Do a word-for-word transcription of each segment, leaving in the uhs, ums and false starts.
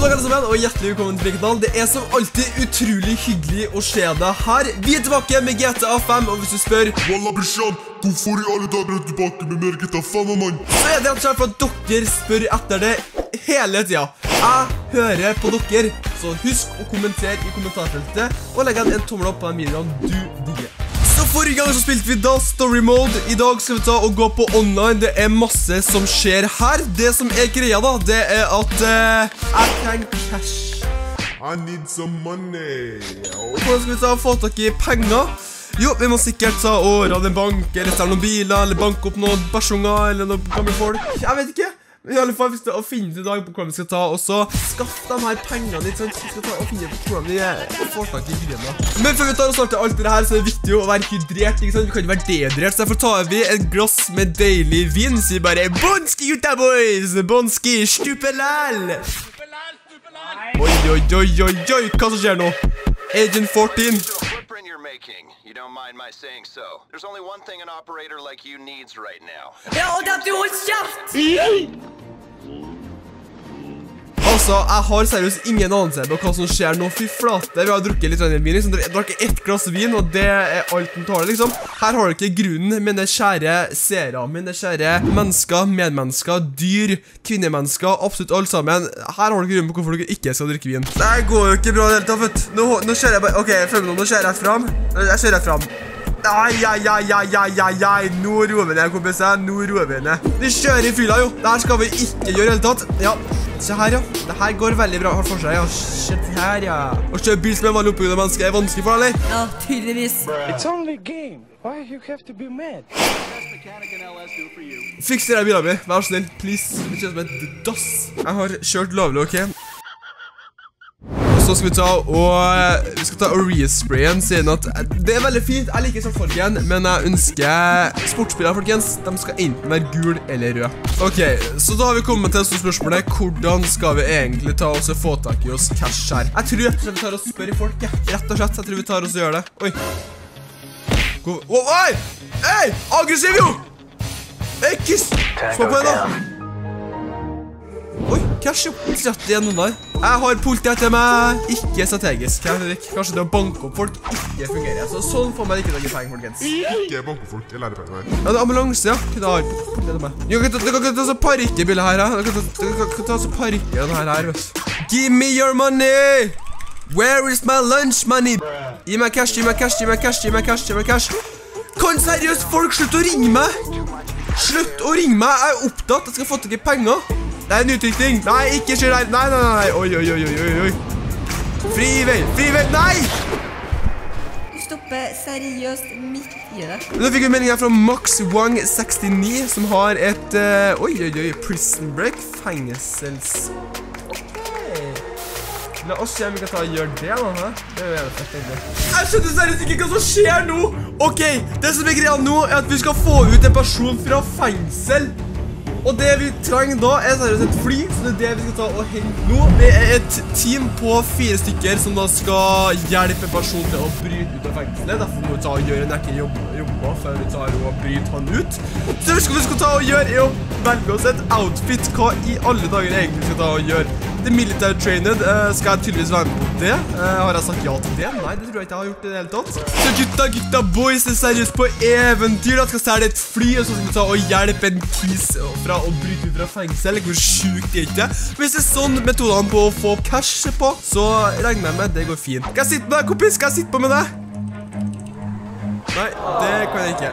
God dag alle sammen, og hjertelig velkommen til min kanal. Det er som alltid utrolig hyggelig å se deg her. Vi er tilbake med G T A fem, og hvis du spør Walla Brishan, hvorfor i alle dager er du tilbake med mer G T A fem, mann? Så er det rett for at dere spør etter det hele tiden. Jeg hører på dere, så husk å kommentere i kommentarfeltet, og legg en tommel opp på den videoen du digger. Så forrige gang så spilte vi da story mode. I dag skal vi ta og gå på online. Det er masse som skjer her. Det som er greia da, det er at uh, jeg trenger cash. I need some money. Hvordan skal vi ta og få tak i penger? Jo, vi må sikkert ta og rade en bank, eller stelle noen biler, eller banke opp noen personer, eller noen gamle folk. Jeg vet ikke. I alle fall hvis du har finnet i dag på hvordan vi skal ta, og så skaff de her pengene ditt, sånn, vi skal ta og finne på hvordan vi er, og får tak i greiene. Men før vi tar og starter alt det her, så er det viktig å være hydrert, ikke sant? Vi kan ikke være dehydrert, så derfor tar vi et glass med deilig vin, så vi bare Bonski gutta boys, bonski, stupelal! Stupelal, stupelal! Oi, oi, oi, oi, oi, hva som skjer nå? Agent fjorten! You're making. You don't mind my saying so. There's only one thing an operator like you needs right now. Hold up, du holdt kjeft! Altså, jeg har seriøst ingen anelse på hva som skjer nå. Fy flate, vi har drukket litt vin, liksom. Dere drakk ett glass vin, og det er alt den tar, liksom. Her har dere ikke grunnen, mine kjære seere, mine kjære mennesker, medmennesker, dyr, kvinnemennesker, absolutt alle sammen. Her har dere grunnen på hvorfor dere ikke skal drikke vin. Det går jo ikke bra det hele tatt, vet du. Nå kjører jeg bare, ok, følg med nå, nå kjører jeg rett frem. Jeg kjører rett frem. Ai, ai, ai, ai, ai, ai, ai, nå roer vi ned, kompisen, nå roer vi ned. Vi kjører i fyla, jo, dette skal vi ikke gjøre hele tatt, ja, se her, ja, dette går veldig bra, hardt for seg, ja, shit, her, ja. Å kjøre bil som en vanlig oppbyggende menneske er vanskelig for deg, eller? Ja, tydeligvis. It's only a game, why you have to be mad? Fiks dere bilen min, vær så snill, please, det kjøres som en dass. Jeg har kjørt lovlig, ok? Så skal vi ta og, vi skal ta og resprayen, siden at det er veldig fint, jeg liker svartfargen, men jeg ønsker sportsbiler, folkens, de skal enten være gul eller rød. Ok, så da har vi kommet til spørsmålet, hvordan skal vi egentlig ta oss og få tak i oss cash her? Jeg tror rett og slett vi tar og spør i folk, ja, rett og slett, jeg tror vi tar oss og gjør det. Oi, god, oh, oi, ei, aggressiv jo, ei, kiss, slå på en da. Oi, cash jo, rett igjen noen der. Jeg har politiet til meg, ikke strategisk. Kanskje det å banke opp folk ikke fungerer. Så sånn får man ikke noen penger, folkens. Ikke banke opp folk, jeg lærer penger. Ja, det er ambulanse, ja. Det har politiet til meg. Du kan ikke ta så parikkebil her, ja. Du kan ikke ta så parikkebil her, vet du. Give me your money! Where is my lunch money? Gi meg cash, gi meg cash, gi meg cash, gi meg cash, gi meg cash. Kan seriøst folk slutte å ringe meg? Slutt å ringe meg, jeg er opptatt. Jeg skal få til ikke penger. Det er en utrykning. Nei, ikke skjønner her. Nei, nei, nei. Oi, oi, oi, oi, oi. Frivei, frivei, nei! Du stopper seriøst midt i det. Nå fikk vi meldingen her fra Max Wang sekstini, som har et, uh, oi, oi, oi, prison break, fengesels. Ok. La oss se om vi kan ta og gjøre det, da, hæ? Det er jo jævlig fett, egentlig. Jeg skjønner seriøst ikke hva som skjer nå. Ok, det som er greia nå er at vi skal få ut en person fra fengsel. Og det vi trenger da er seriøst et fly, så det er det vi skal ta og hente nå. Det er et team på fire stykker som da skal hjelpe personen til å bryte ut av fengselet. Derfor må vi ta og gjøre en rekke jobber før vi tar og bryter han ut. Så det vi skal ta og gjøre er å velge oss et outfit. Hva i alle dager egentlig skal ta og gjøre? The military trained, uh, skal jeg tydeligvis være med på det? Uh, har jeg sagt ja til det? Nei, det tror jeg ikke jeg har gjort i det hele tatt. Så gutta, gutta, boys, det er seriøst på eventyr. Da skal stjele et fly, og så skal vi ta og hjelpe en kis fra å bryte ut fra fengsel. Hvor sjukt det er ikke. Hvis det er sånn metodene på å få cash på, så regner jeg med, det går fint. Skal jeg sitte med deg, kompis? Skal jeg sitte på med deg? Nei, det kan jeg ikke.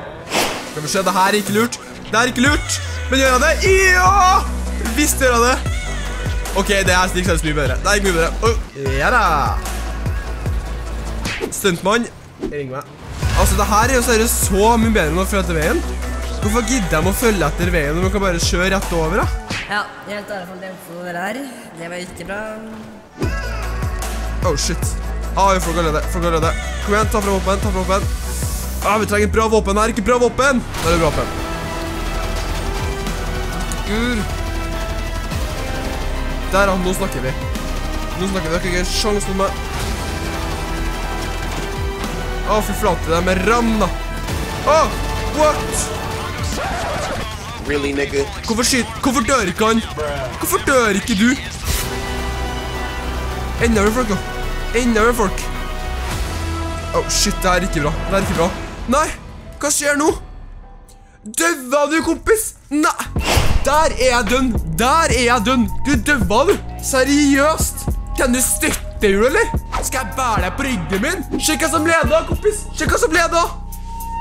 Skal vi se, det her er ikke lurt. Det er ikke lurt. Men gjør jeg det? Ja! Visst gjør jeg det. Ok, det er slik seriøst mye bedre. Det er ikke mye bedre. Åh, ja da! Stuntmann, ring meg. Altså, det her er jo seriøst så mye bedre enn å følge etter veien. Hvorfor gidder jeg å følge etter veien når man kan bare kjøre rett over, da? Ja, jeg vet i alle fall det for det her. Det var ikke bra. Oh, shit. Ah, jo, folk har lødde, folk har lødde. Kom igjen, ta fra våpen, ta fra våpen. Ah, vi trenger bra våpen her, ikke bra våpen! Da er det bra våpen. Gud. Der, nå snakker vi. Nå snakker vi, dere har ikke sjans mot meg. Å, fy flate, det er med ram, da. Å, what? Really, nigga? Hvorfor skyter, hvorfor dør ikke han? Hvorfor dør ikke du? En nervefolk nå. En nervefolk. Åh, oh, shit, det er ikke bra. Det er ikke bra. Nei, hva skjer nå? Døva du, kompis? Nei. Der er jeg dønn. Der er jeg dønn. Du døva du. Seriøst. Kan du støtte jo, eller? Skal jeg bære deg på ryggen min? Sjekk hva som leder, kompis. Sjekk hva som leder.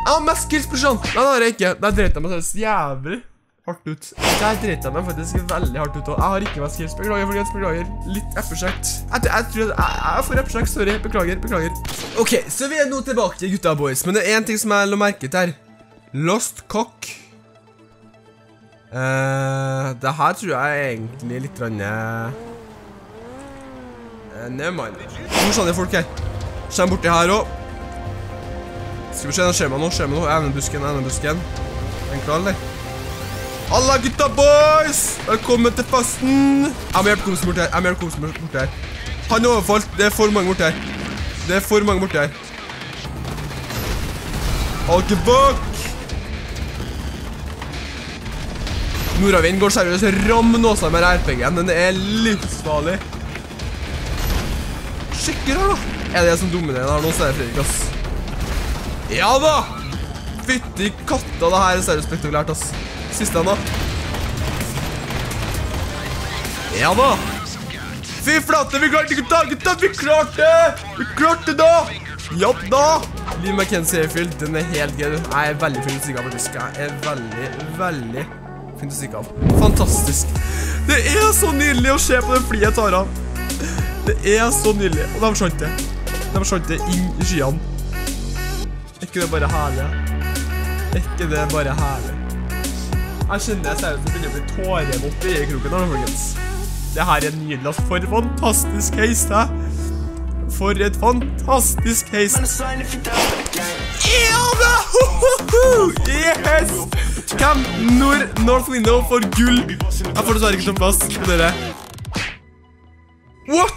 Jeg har mest kills på sånn. Nei, det har jeg ikke. Nei, jeg dreit meg så jævlig hardt ut. Jeg dreit meg faktisk veldig hardt ut. Og jeg har ikke mest kills. Beklager, folkens. Beklager. Litt eppesjekt. Jeg, jeg tror jeg, jeg får eppesjekt. Sorry. Beklager, beklager. Ok, så vi er nå tilbake til gutta boys. Men det er en ting som jeg la merke til her. Lost cock. Uh, det her tror jeg egentlig litt rande... Uh, Nevermind. Hvor sånn er folk her? Kjem borti her også. Skal vi se, skjer meg nå, skjer meg nå. Jeg er med busken, jeg er med busken. Den klar, eller? Alla gutta boys! Velkommen til festen! Jeg må hjelpe komsen borti her, jeg må hjelpe komsen borti her. Han er overfalt, det er for mange borti her. Det er for mange borti her. Alke bak! Nordavinden går seriøst ramnåsa med R P G-en. Den er livsfarlig. Skikker her da. Er det jeg som dominerer her nå, så er det Fredrik, ass. Ja da! Fytti katta, det her er seriøst spektakulært, ass. Siste han da. Ja da! Fy flate, vi klarte gutta, gutta, vi klarte! Vi klarte da! Japp da! Liv McKenzie er fyllt, den er helt gøy. Jeg er veldig fint å stikke av faktisk. Jeg er veldig, veldig... fint å stikke av. Fantastisk. Det er så nydelig å se på den flyet jeg tar av. Det er så nydelig. Og de skjønt det. De skjønt det inn i skyene. Er ikke det bare herlig? Er ikke det bare herlig? Jeg kjenner jeg ser ut som begynner å bli tårer opp i øyekroken her, folkens. Det her er nydelig, altså. For fantastisk heist, hæ? For et fantastisk heist. Ja da! Ho, ho, ho! Yes! Hvem når North Window får gull? Jeg får dessverre ikke noen plass på dere. What?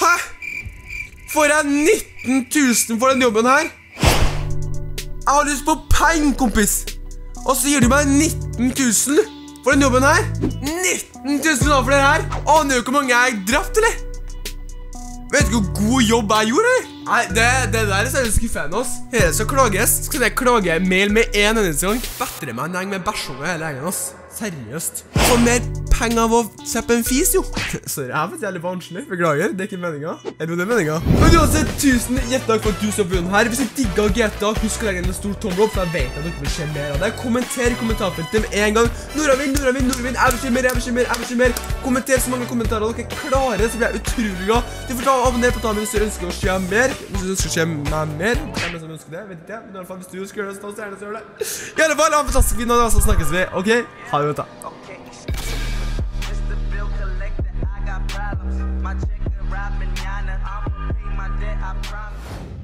Hæ? Får jeg nitten tusen for den jobben her? Jeg har lyst på peng, kompis. Og så gir du meg nitten tusen for den jobben her? nitten tusen da for dere her? Aner jo hvor mange jeg har drapt, eller? Vet du hvor god jobb jeg gjorde, eller? Nei, det, det der er seriøst skuffende oss. Hele skal klages. Skal jeg klage mail med en eneste gang? Bedre meg en gjeng med bæsjonge hele gjengen oss. Seriøst. Få mer penger av å se på en fis, jo. Sorry, jeg vet jeg er litt vanskelig. Beklager, det er ikke meningen. Eller det er meningen. Men uansett, tusen hjertelig for at du så på den her. Hvis du digger G T A, husk å legge en stor tommel opp, for jeg vet at dere vil se mer av det. Kommenter i kommentarfeltet med en gang. Nordavind, Nordavind, Nordavind, jeg vil se mer, jeg vil se mer, jeg vil se mer. Kommenter så mange kommentarer dere klarer, så blir jeg utrolig glad. Du får ta og abonner på Tami hvis du ønsker å se mer. Hvis du ønsker å se meg mer, hvem som ønsker det, vet ikke jeg. Men i alle fall, hvis du ønsker å stå og stjerne, så gjør det. I alle fall, ha en fantastisk fin dag, så snakkes vi. Ok, ha det godt da.